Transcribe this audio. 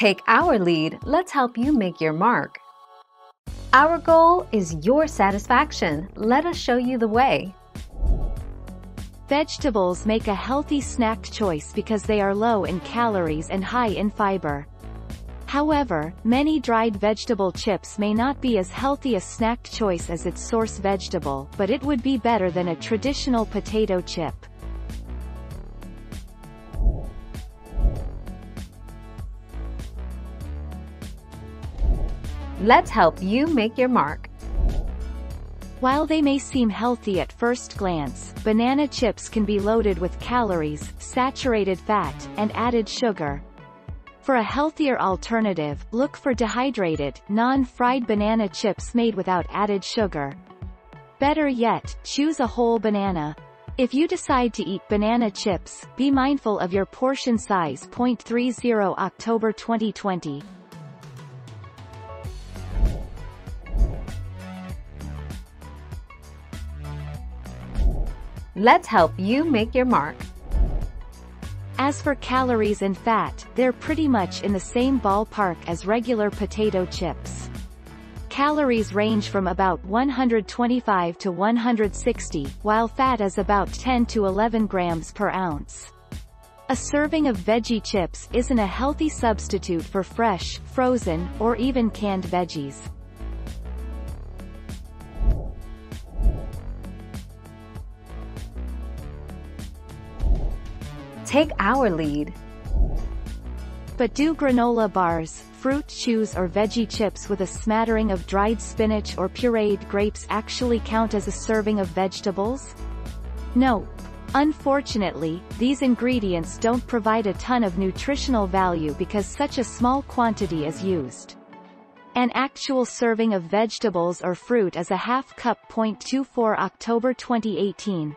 Take our lead, let's help you make your mark. Our goal is your satisfaction. Let us show you the way. Vegetables make a healthy snack choice because they are low in calories and high in fiber. However, many dried vegetable chips may not be as healthy a snack choice as its source vegetable, but it would be better than a traditional potato chip. Let's help you make your mark. While they may seem healthy at first glance, banana chips can be loaded with calories, saturated fat, and added sugar. For a healthier alternative, look for dehydrated, non-fried banana chips made without added sugar. Better yet, choose a whole banana. If you decide to eat banana chips, be mindful of your portion size. 30 October 2020. Let's help you make your mark. As for calories and fat, they're pretty much in the same ballpark as regular potato chips. Calories range from about 125 to 160, while fat is about 10 to 11 grams per ounce. A serving of veggie chips isn't a healthy substitute for fresh, frozen, or even canned veggies. Take our lead. But do granola bars, fruit chews or veggie chips with a smattering of dried spinach or pureed grapes actually count as a serving of vegetables? No. Unfortunately, these ingredients don't provide a ton of nutritional value because such a small quantity is used. An actual serving of vegetables or fruit is a half cup. 24 October 2018.